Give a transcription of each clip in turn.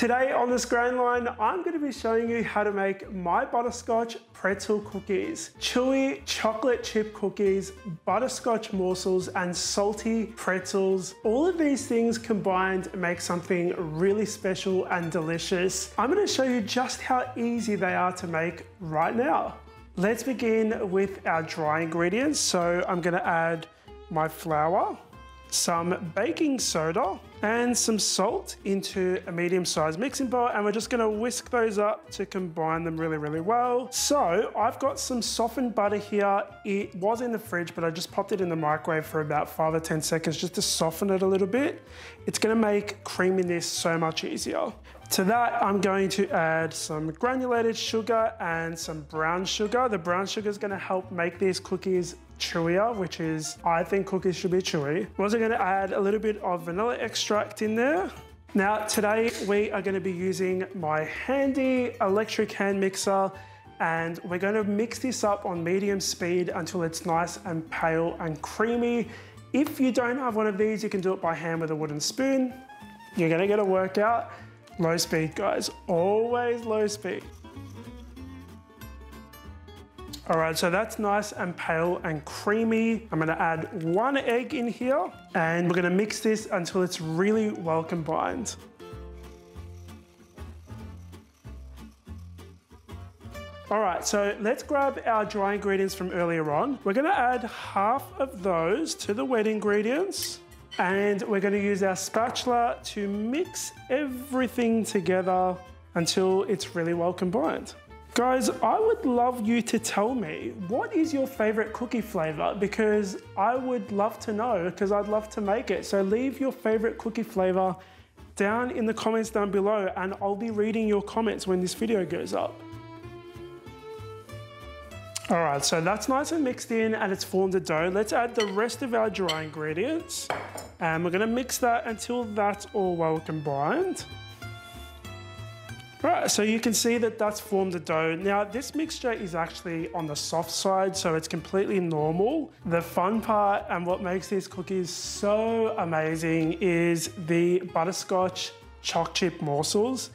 Today on The Scran Line, I'm going to be showing you how to make my butterscotch pretzel cookies. Chewy chocolate chip cookies, butterscotch morsels, and salty pretzels. All of these things combined make something really special and delicious. I'm going to show you just how easy they are to make right now. Let's begin with our dry ingredients. So I'm going to add my flour, some baking soda and some salt into a medium-sized mixing bowl, and we're just going to whisk those up to combine them really well. So I've got some softened butter here. It was in the fridge, but I just popped it in the microwave for about 5 or 10 seconds just to soften it a little bit. It's going to make creaming this so much easier. To that, I'm going to add some granulated sugar and some brown sugar. The brown sugar is going to help make these cookies chewier, which is, I think cookies should be chewy. I'm also going to add a little bit of vanilla extract in there. Now, today we are going to be using my handy electric hand mixer, and we're going to mix this up on medium speed until it's nice and pale and creamy. If you don't have one of these, you can do it by hand with a wooden spoon. You're going to get a workout. Low speed, guys, always low speed. All right, so that's nice and pale and creamy. I'm gonna add 1 egg in here, and we're gonna mix this until it's really well combined. All right, so let's grab our dry ingredients from earlier on. We're gonna add half of those to the wet ingredients. And we're going to use our spatula to mix everything together until it's really well combined. Guys, I would love you to tell me, what is your favorite cookie flavor? Because I would love to know, because I'd love to make it. So leave your favorite cookie flavor down in the comments down below, and I'll be reading your comments when this video goes up. All right, so that's nice and mixed in and it's formed a dough. Let's add the rest of our dry ingredients, and we're gonna mix that until that's all well combined. All right, so you can see that that's formed a dough. Now, this mixture is actually on the soft side, so it's completely normal. The fun part and what makes these cookies so amazing is the butterscotch choc chip morsels.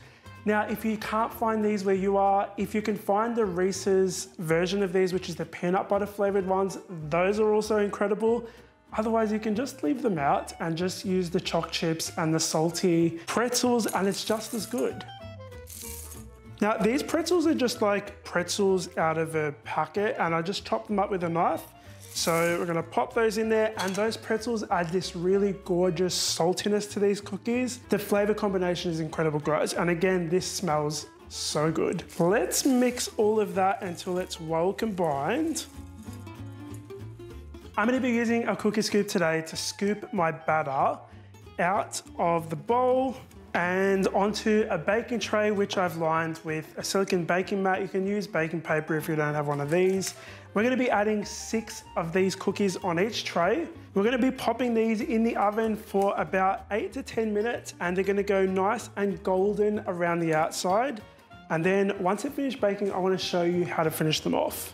Now, if you can't find these where you are, if you can find the Reese's version of these, which is the peanut butter flavored ones, those are also incredible. Otherwise, you can just leave them out and just use the choc chips and the salty pretzels, and it's just as good. Now, these pretzels are just like pretzels out of a packet, and I just chopped them up with a knife. So we're gonna pop those in there, and those pretzels add this really gorgeous saltiness to these cookies. The flavor combination is incredible, guys. And again, this smells so good. Let's mix all of that until it's well combined. I'm gonna be using a cookie scoop today to scoop my batter out of the bowl and onto a baking tray, which I've lined with a silicone baking mat. You can use baking paper if you don't have one of these. We're gonna be adding 6 of these cookies on each tray. We're gonna be popping these in the oven for about 8 to 10 minutes, and they're gonna go nice and golden around the outside. And then once they're finished baking, I wanna show you how to finish them off.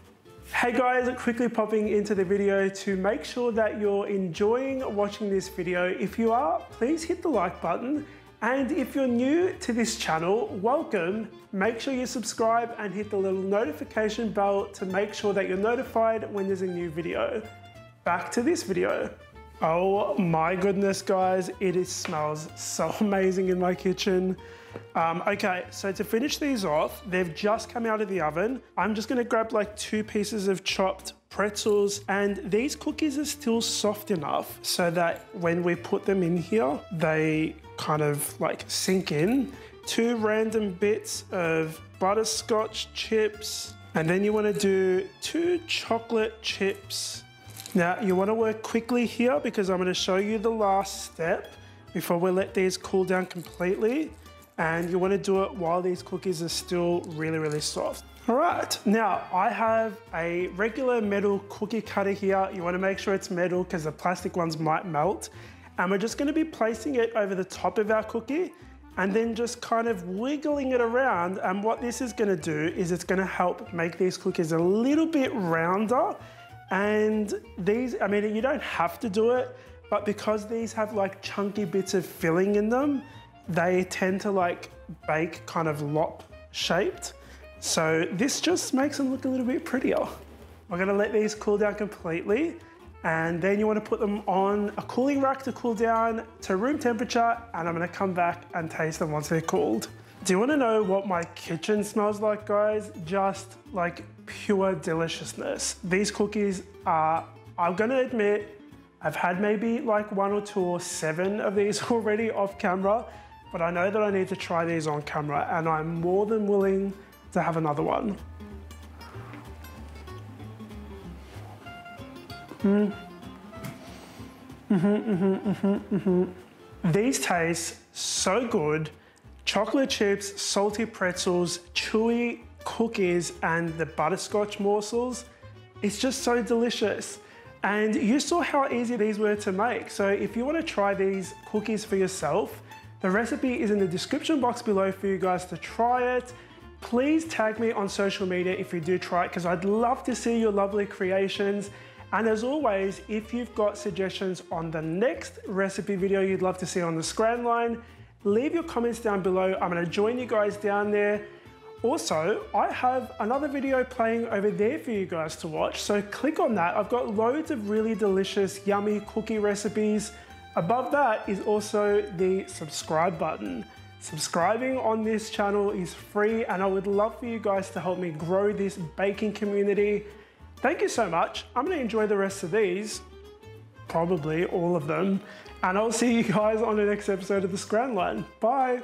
Hey guys, quickly popping into the video to make sure that you're enjoying watching this video. If you are, please hit the like button. And if you're new to this channel, welcome. Make sure you subscribe and hit the little notification bell to make sure that you're notified when there's a new video. Back to this video. Oh my goodness, guys, it smells so amazing in my kitchen. Okay, so to finish these off, they've just come out of the oven. I'm just gonna grab like 2 pieces of chopped pretzels, and these cookies are still soft enough so that when we put them in here, they kind of like sink in. 2 random bits of butterscotch chips, and then you wanna do 2 chocolate chips. Now, you want to work quickly here because I'm going to show you the last step before we let these cool down completely. And you want to do it while these cookies are still really soft. All right, now I have a regular metal cookie cutter here. You want to make sure it's metal because the plastic ones might melt. And we're just going to be placing it over the top of our cookie and then just kind of wiggling it around. And what this is going to do is it's going to help make these cookies a little bit rounder. And these, I mean, you don't have to do it, but because these have like chunky bits of filling in them, they tend to like bake kind of lop shaped. So this just makes it look a little bit prettier. We're gonna let these cool down completely, and then you wanna put them on a cooling rack to cool down to room temperature, and I'm gonna come back and taste them once they're cooled. Do you wanna know what my kitchen smells like, guys? Just like pure deliciousness. These cookies are, I'm gonna admit, I've had maybe like 1 or 2 or 7 of these already off camera, but I know that I need to try these on camera, and I'm more than willing to have another one. These taste so good. Chocolate chips, salty pretzels, chewy cookies, and the butterscotch morsels. It's just so delicious. And you saw how easy these were to make. So if you want to try these cookies for yourself, the recipe is in the description box below for you guys to try it. Please tag me on social media if you do try it, because I'd love to see your lovely creations. And as always, if you've got suggestions on the next recipe video you'd love to see on the Scran Line, leave your comments down below. I'm gonna join you guys down there. Also, I have another video playing over there for you guys to watch, so click on that. I've got loads of really delicious, yummy cookie recipes. Above that is also the subscribe button. Subscribing on this channel is free, and I would love for you guys to help me grow this baking community. Thank you so much. I'm gonna enjoy the rest of these, probably all of them, and I'll see you guys on the next episode of The Scran Line. Bye.